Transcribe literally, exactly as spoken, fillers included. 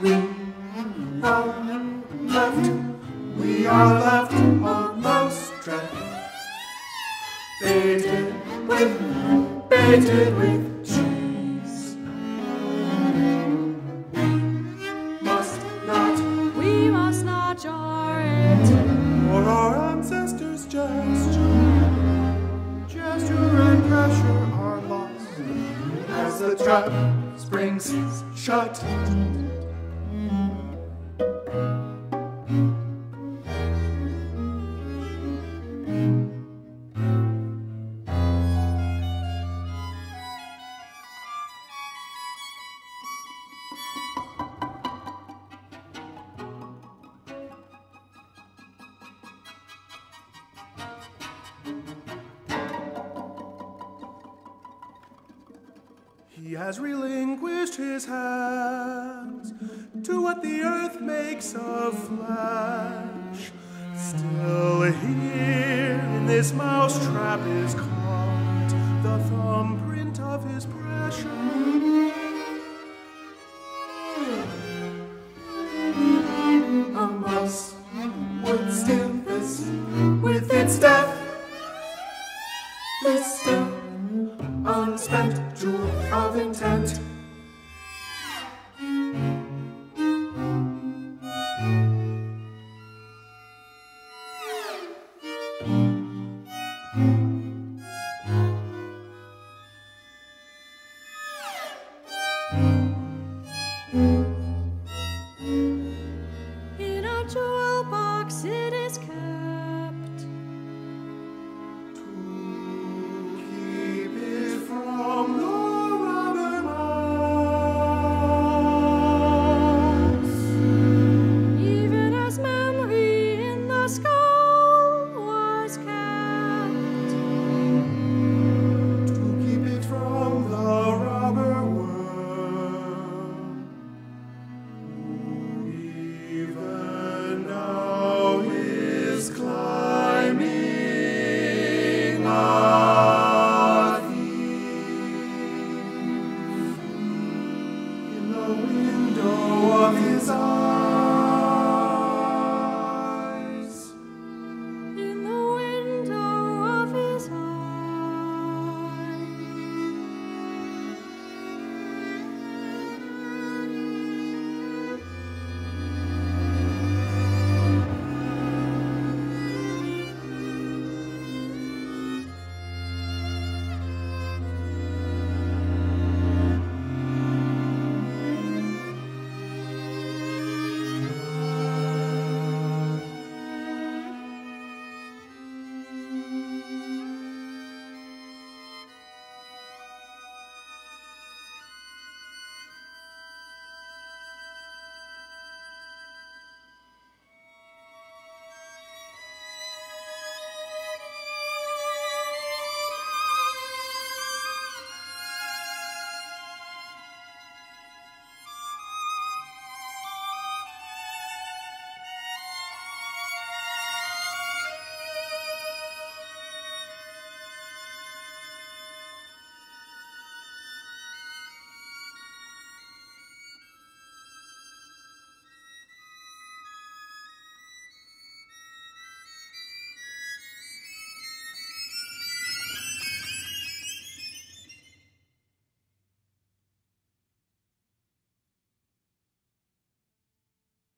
We are left, we are left on the strand. Baited with, baited with cheese. We must not, we must not jar it, or our ancestors' gesture, gesture and pressure are lost as the trap springs shut. He has relinquished his hands to what the earth makes of flesh. Still here in this mousetrap is caught the thumbprint of his pressure. A mouse would steal this with its death. This still unspent jewel of intent.